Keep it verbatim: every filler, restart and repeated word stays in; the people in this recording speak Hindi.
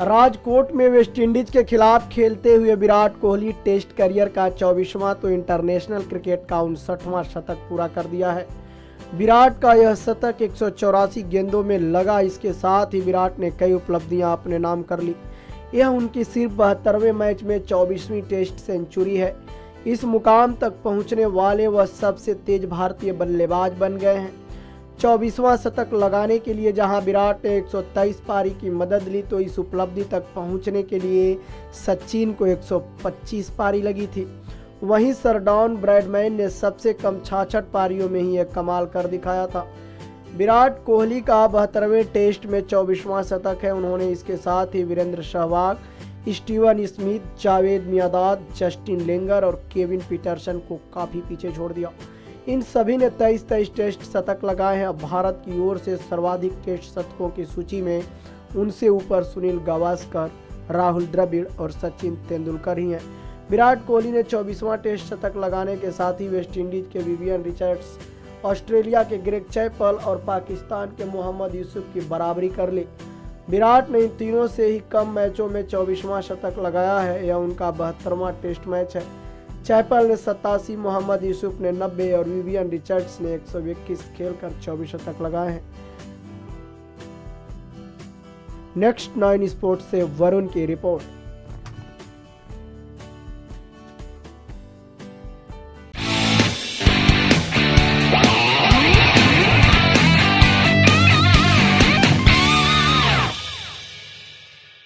राजकोट में वेस्टइंडीज के खिलाफ खेलते हुए विराट कोहली टेस्ट करियर का चौबीसवां तो इंटरनेशनल क्रिकेट का उनसठवां शतक पूरा कर दिया है। विराट का यह शतक एक सौ चौरासी गेंदों में लगा। इसके साथ ही विराट ने कई उपलब्धियां अपने नाम कर ली। यह उनकी सिर्फ बहत्तरवें मैच में चौबीसवीं टेस्ट सेंचुरी है। इस मुकाम तक पहुंचने वाले वह सबसे तेज भारतीय बल्लेबाज बन गए हैं। चौबीसवां शतक लगाने के लिए जहां विराट ने एक सौ तेईस पारी की मदद ली, तो इस उपलब्धि तक पहुंचने के लिए सचिन को एक सौ पच्चीस पारी लगी थी। वहीं सर डॉन ब्रेडमैन ने सबसे कम छियासठ पारियों में ही एक कमाल कर दिखाया था। विराट कोहली का बहत्तरवें टेस्ट में चौबीसवां शतक है। उन्होंने इसके साथ ही Virender Sehwag, Steven Smith, Javed Miandad, Justin Langer और केविन पीटरसन को काफ़ी पीछे छोड़ दिया। इन सभी ने तेईस तेईस टेस्ट शतक लगाए हैं। अब भारत की ओर से सर्वाधिक टेस्ट शतकों की सूची में उनसे ऊपर सुनील गावस्कर, राहुल द्रविड़ और सचिन तेंदुलकर ही हैं। विराट कोहली ने चौबीसवां टेस्ट शतक लगाने के साथ ही वेस्टइंडीज के विवियन रिचर्ड्स, ऑस्ट्रेलिया के ग्रेग चैपल और पाकिस्तान के मोहम्मद यूसुफ की बराबरी कर ली। विराट ने इन तीनों से ही कम मैचों में चौबीसवां शतक लगाया है। यह उनका बहत्तरवां टेस्ट मैच है। चैपल ने सतासी, मोहम्मद यूसुफ ने नब्बे और विवियन रिचर्ड्स ने एक सौ इक्कीस खेल कर चौबीस शतक लगाए हैं। नेक्स्ट नाइन स्पोर्ट्स से वरुण की रिपोर्ट।